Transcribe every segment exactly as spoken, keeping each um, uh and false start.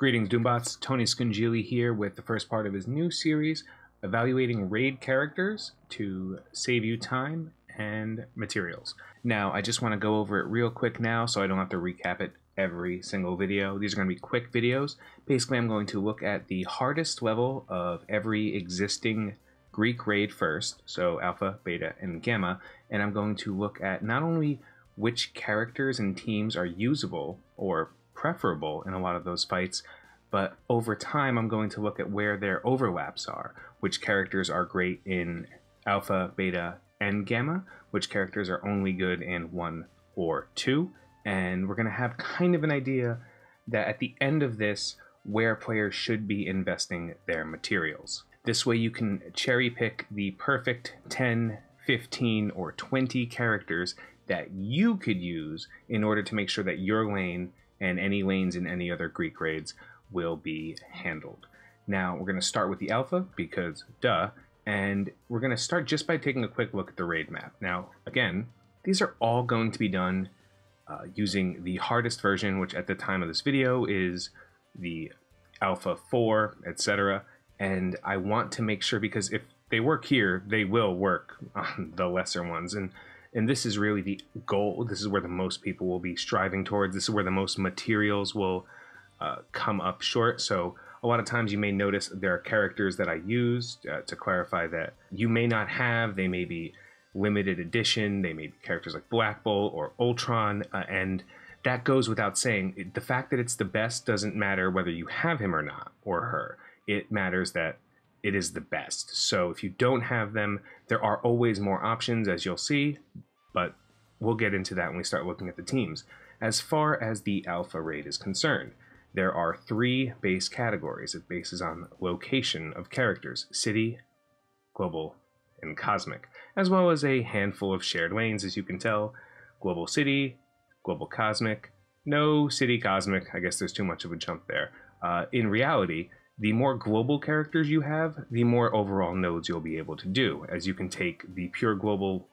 Greetings, Doombots. Tony Scungili here with the first part of his new series, Evaluating Raid Characters to Save You Time and Materials. Now, I just want to go over it real quick now so I don't have to recap it every single video. These are going to be quick videos. Basically, I'm going to look at the hardest level of every existing Greek raid first, so Alpha, Beta, and Gamma, and I'm going to look at not only which characters and teams are usable or preferable in a lot of those fights, but over time I'm going to look at where their overlaps are, which characters are great in Alpha, Beta, and Gamma, which characters are only good in one or two, and we're going to have kind of an idea that at the end of this, where players should be investing their materials. This way you can cherry pick the perfect ten, fifteen, or twenty characters that you could use in order to make sure that your lane and any lanes in any other Greek raids will be handled. Now we're going to start with the Alpha because duh, and we're going to start just by taking a quick look at the raid map. Now again, these are all going to be done uh, using the hardest version, which at the time of this video is the Alpha four, et cetera. And I want to make sure, because if they work here, they will work on the lesser ones. And and this is really the goal. This is where the most people will be striving towards. This is where the most materials will uh, come up short. So a lot of times you may notice there are characters that I used uh, to clarify that you may not have. They may be limited edition. They may be characters like Black Bolt or Ultron. Uh, and that goes without saying. The fact that it's the best doesn't matter whether you have him or not, or her. It matters that it is the best. So if you don't have them, there are always more options, as you'll see, but we'll get into that when we start looking at the teams. As far as the Alpha raid is concerned, there are three base categories. It bases on location of characters: city, global, and cosmic, as well as a handful of shared lanes, as you can tell. Global city, global cosmic, no city cosmic. I guess there's too much of a jump there. Uh, in reality, the more global characters you have, the more overall nodes you'll be able to do, as you can take the pure global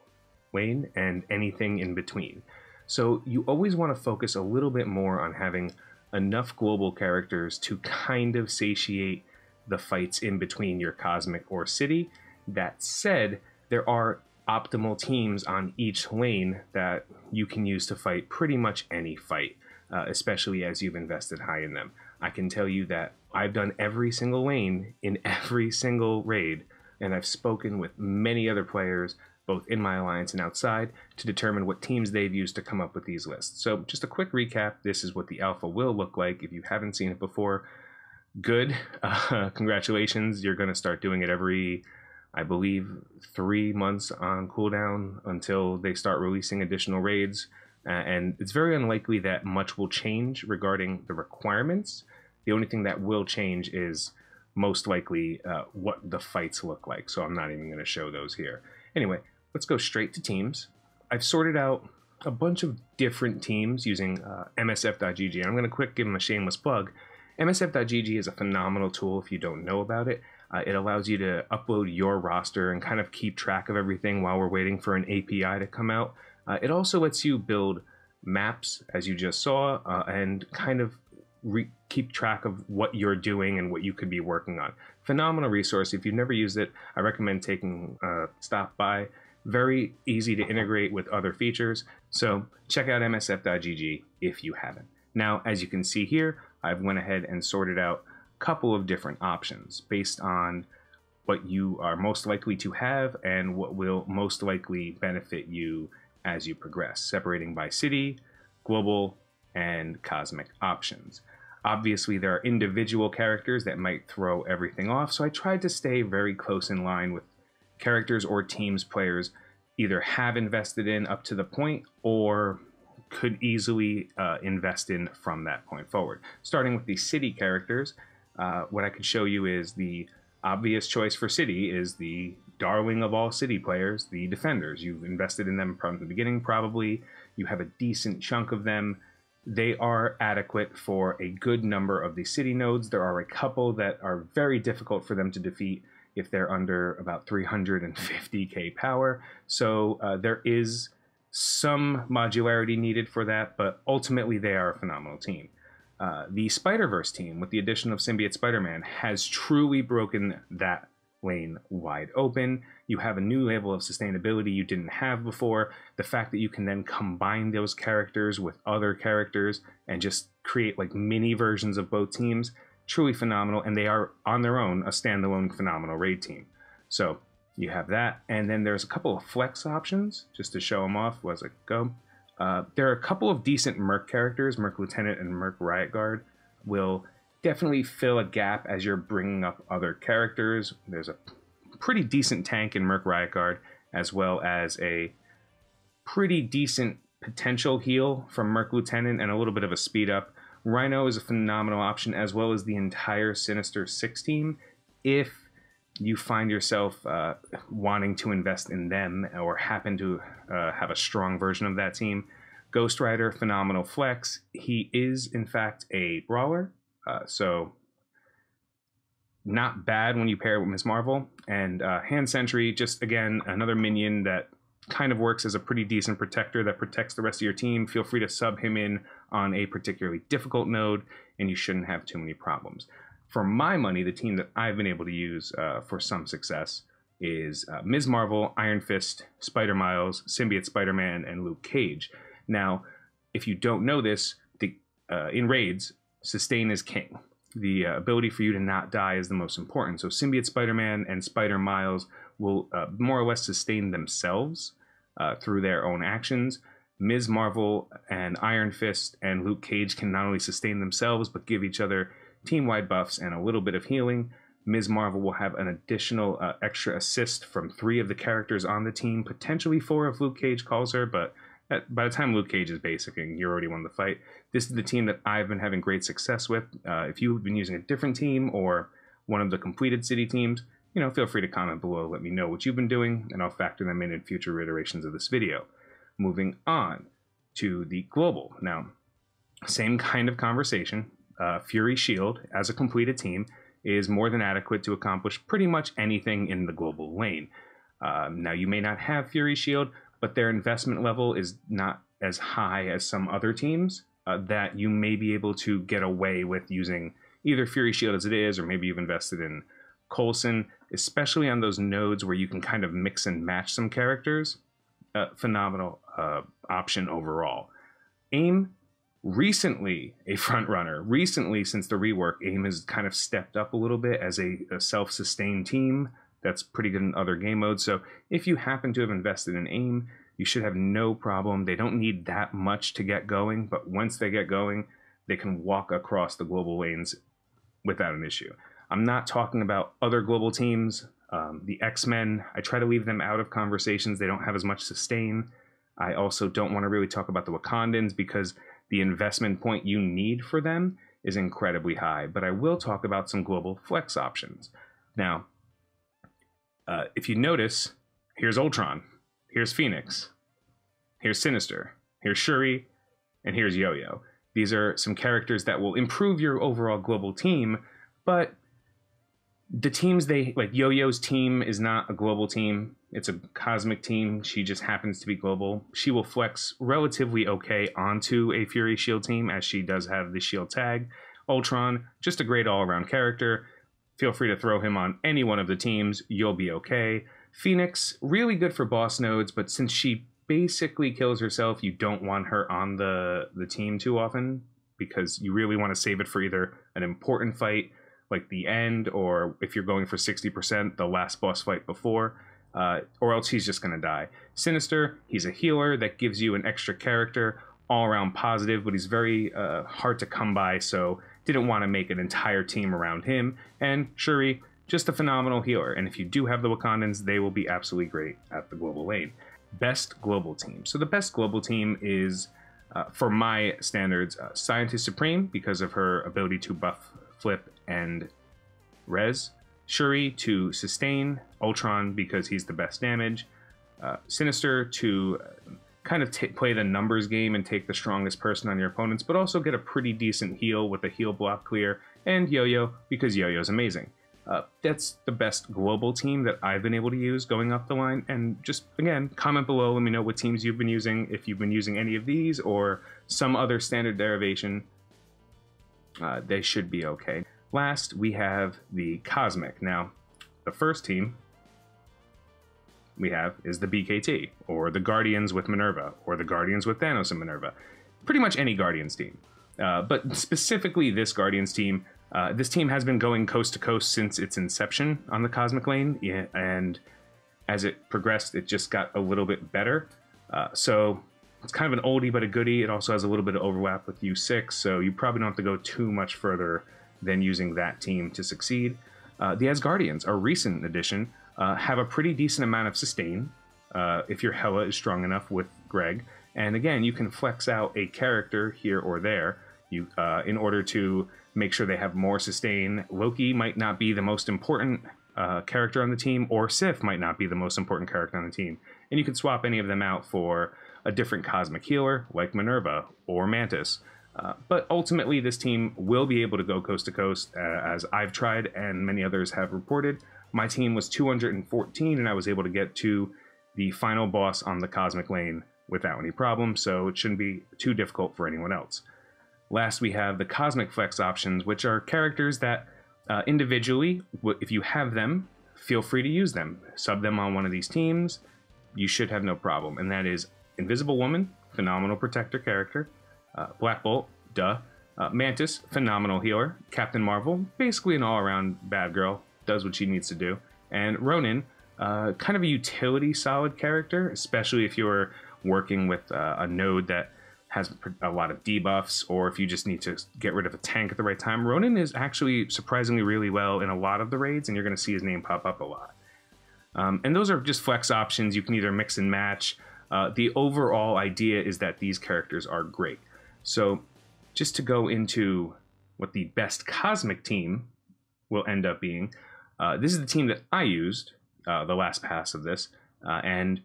lane and anything in between. So you always want to focus a little bit more on having enough global characters to kind of satiate the fights in between your cosmic or city. That said, there are optimal teams on each lane that you can use to fight pretty much any fight, uh, especially as you've invested high in them. I can tell you that I've done every single lane in every single raid, and I've spoken with many other players, both in my alliance and outside, to determine what teams they've used to come up with these lists. So just a quick recap, this is what the Alpha will look like. If you haven't seen it before, good. Uh, congratulations, you're going to start doing it every, I believe, three months on cooldown until they start releasing additional raids. Uh, and it's very unlikely that much will change regarding the requirements. The only thing that will change is most likely uh, what the fights look like. So I'm not even going to show those here. Anyway, let's go straight to teams. I've sorted out a bunch of different teams using uh, m s f dot g g. I'm going to quick give them a shameless plug. m s f dot g g is a phenomenal tool if you don't know about it. Uh, it allows you to upload your roster and kind of keep track of everything while we're waiting for an A P I to come out. Uh, it also lets you build maps, as you just saw, uh, and kind of re keep track of what you're doing and what you could be working on. Phenomenal resource. If you've never used it, I recommend taking a stop by. Very easy to integrate with other features. So check out m s f dot g g if you haven't. Now, as you can see here, I've went ahead and sorted out a couple of different options based on what you are most likely to have and what will most likely benefit you as you progress, separating by city, global, and cosmic options. Obviously, there are individual characters that might throw everything off, so I tried to stay very close in line with characters or teams players either have invested in up to the point or could easily uh, invest in from that point forward. Starting with the city characters, uh, what I could show you is the obvious choice for city is the darling of all city players, the Defenders. You've invested in them from the beginning, probably. You have a decent chunk of them. They are adequate for a good number of the city nodes. There are a couple that are very difficult for them to defeat if they're under about three hundred fifty K power. So uh, there is some modularity needed for that, but ultimately they are a phenomenal team. uh, the Spider-Verse team, with the addition of Symbiote Spider-Man, has truly broken that lane wide open. You have a new level of sustainability you didn't have before. The fact that you can then combine those characters with other characters and just create like mini versions of both teams, truly phenomenal. And they are on their own a standalone phenomenal raid team. So you have that, and then there's a couple of flex options just to show them off. Was it go? Uh, there are a couple of decent Merc characters. Merc Lieutenant and Merc Riot Guard will definitely fill a gap as you're bringing up other characters. There's a pretty decent tank in Merc Riot Guard, as well as a pretty decent potential heal from Merc Lieutenant and a little bit of a speed up. Rhino is a phenomenal option, as well as the entire Sinister Six team, if you find yourself uh, wanting to invest in them or happen to uh, have a strong version of that team. Ghost Rider, phenomenal flex. He is, in fact, a brawler, uh, so not bad when you pair it with Miz Marvel. And uh, Hand Sentry, just, again, another minion that kind of works as a pretty decent protector that protects the rest of your team. Feel free to sub him in on a particularly difficult node, and you shouldn't have too many problems. For my money, the team that I've been able to use uh, for some success is uh, Miz Marvel, Iron Fist, Spider-Miles, Symbiote Spider-Man, and Luke Cage. Now, if you don't know this, the, uh, in raids, sustain is king. The uh, ability for you to not die is the most important. So Symbiote Spider-Man and Spider-Miles will uh, more or less sustain themselves uh, through their own actions. Miz Marvel and Iron Fist and Luke Cage can not only sustain themselves, but give each other team-wide buffs and a little bit of healing. Miz Marvel will have an additional uh, extra assist from three of the characters on the team, potentially four if Luke Cage calls her, but at, by the time Luke Cage is basicking, you're already won the fight. This is the team that I've been having great success with. Uh, if you've been using a different team or one of the completed city teams, you know, feel free to comment below, let me know what you've been doing, and I'll factor them in in future iterations of this video. Moving on to the global. Now, same kind of conversation. Uh, Fury Shield, as a completed team, is more than adequate to accomplish pretty much anything in the global lane. Um, now, you may not have Fury Shield, but their investment level is not as high as some other teams uh, that you may be able to get away with using either Fury Shield as it is, or maybe you've invested in Coulson, especially on those nodes where you can kind of mix and match some characters. Uh, phenomenal uh, option overall. AIM, recently a front runner. Recently, since the rework, AIM has kind of stepped up a little bit as a, a self-sustained team that's pretty good in other game modes. So if you happen to have invested in AIM, you should have no problem. They don't need that much to get going, but once they get going, they can walk across the global lanes without an issue. I'm not talking about other global teams. Um, the X-Men, I try to leave them out of conversations. They don't have as much sustain. I also don't want to really talk about the Wakandans because the investment point you need for them is incredibly high, but I will talk about some global flex options. Now, uh, if you notice, here's Ultron, here's Phoenix, here's Sinister, here's Shuri, and here's Yo-Yo. These are some characters that will improve your overall global team, but the teams they, like Yo-Yo's team is not a global team. It's a cosmic team. She just happens to be global. She will flex relatively okay onto a Fury Shield team, as she does have the shield tag. Ultron, just a great all-around character. Feel free to throw him on any one of the teams. You'll be okay. Phoenix, really good for boss nodes, but since she basically kills herself, you don't want her on the, the team too often because you really want to save it for either an important fight like the end, or if you're going for sixty percent, the last boss fight before. Uh, or else he's just going to die. Sinister, he's a healer that gives you an extra character, all around positive, but he's very uh, hard to come by, so didn't want to make an entire team around him. And Shuri, just a phenomenal healer, and if you do have the Wakandans, they will be absolutely great at the global lane. Best global team. So the best global team is, uh, for my standards, uh, Scientist Supreme, because of her ability to buff, flip, and res. Shuri to sustain, Ultron because he's the best damage, uh, Sinister to kind of play the numbers game and take the strongest person on your opponents, but also get a pretty decent heal with a heal block clear, and Yo-Yo because Yo-Yo's amazing. Uh, that's the best global team that I've been able to use going up the line, and just, again, comment below, let me know what teams you've been using, if you've been using any of these or some other standard derivation. uh, they should be okay. Last, we have the Cosmic. Now, the first team we have is the B K T, or the Guardians with Minerva, or the Guardians with Thanos and Minerva. Pretty much any Guardians team. Uh, but specifically this Guardians team, uh, this team has been going coast to coast since its inception on the Cosmic Lane, and as it progressed, it just got a little bit better. Uh, so it's kind of an oldie but a goodie. It also has a little bit of overlap with U six, so you probably don't have to go too much further than using that team to succeed. Uh, the Asgardians, a recent addition, uh, have a pretty decent amount of sustain, uh, if your Hela is strong enough with Greg. And again, you can flex out a character here or there you, uh, in order to make sure they have more sustain. Loki might not be the most important uh, character on the team, or Sif might not be the most important character on the team. And you can swap any of them out for a different cosmic healer, like Minerva or Mantis. Uh, but ultimately, this team will be able to go coast to coast, uh, as I've tried and many others have reported. My team was two hundred fourteen, and I was able to get to the final boss on the Cosmic Lane without any problem, so it shouldn't be too difficult for anyone else. Last, we have the Cosmic Flex options, which are characters that uh, individually, if you have them, feel free to use them. Sub them on one of these teams, you should have no problem, and that is Invisible Woman, phenomenal protector character. Uh, Black Bolt, duh. Uh, Mantis, phenomenal healer. Captain Marvel, basically an all-around bad girl, does what she needs to do. And Ronin, uh, kind of a utility solid character, especially if you're working with uh, a node that has a lot of debuffs, or if you just need to get rid of a tank at the right time. Ronin is actually surprisingly really well in a lot of the raids, and you're going to see his name pop up a lot. Um, and those are just flex options. You can either mix and match. Uh, the overall idea is that these characters are great. So just to go into what the best Cosmic team will end up being, uh, this is the team that I used uh, the last pass of this, uh, and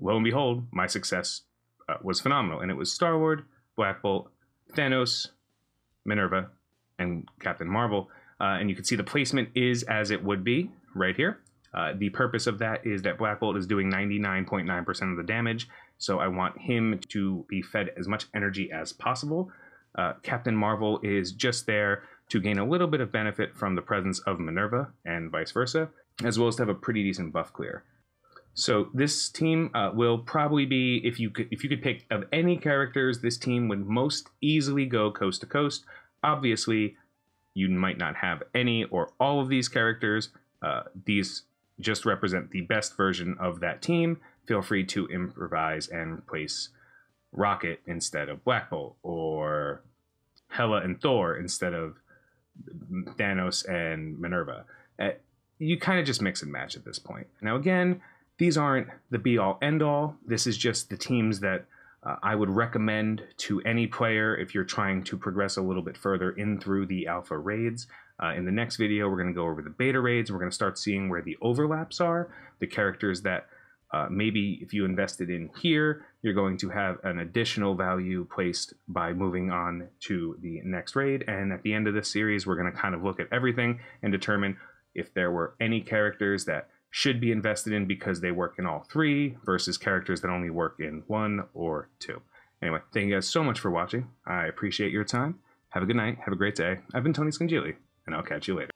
lo and behold, my success uh, was phenomenal, and it was Star-Lord, Black Bolt, Thanos, Minerva, and Captain Marvel, uh, and you can see the placement is as it would be right here. Uh, the purpose of that is that Black Bolt is doing ninety-nine point nine percent of the damage, so I want him to be fed as much energy as possible. Uh, Captain Marvel is just there to gain a little bit of benefit from the presence of Minerva and vice versa, as well as to have a pretty decent buff clear. So this team uh, will probably be, if you, could, if you could pick of any characters, this team would most easily go coast to coast. Obviously, you might not have any or all of these characters. Uh, these just represent the best version of that team. Feel free to improvise and replace Rocket instead of Black Bolt, or Hela and Thor instead of Thanos and Minerva. Uh, you kind of just mix and match at this point. Now again, these aren't the be-all end-all. This is just the teams that uh, I would recommend to any player if you're trying to progress a little bit further in through the alpha raids. Uh, in the next video, we're going to go over the beta raids. We're going to start seeing where the overlaps are, the characters that uh, maybe if you invested in here, you're going to have an additional value placed by moving on to the next raid. And at the end of this series, we're going to kind of look at everything and determine if there were any characters that should be invested in because they work in all three versus characters that only work in one or two. Anyway, thank you guys so much for watching. I appreciate your time. Have a good night. Have a great day. I've been Tony Scungili, and I'll catch you later.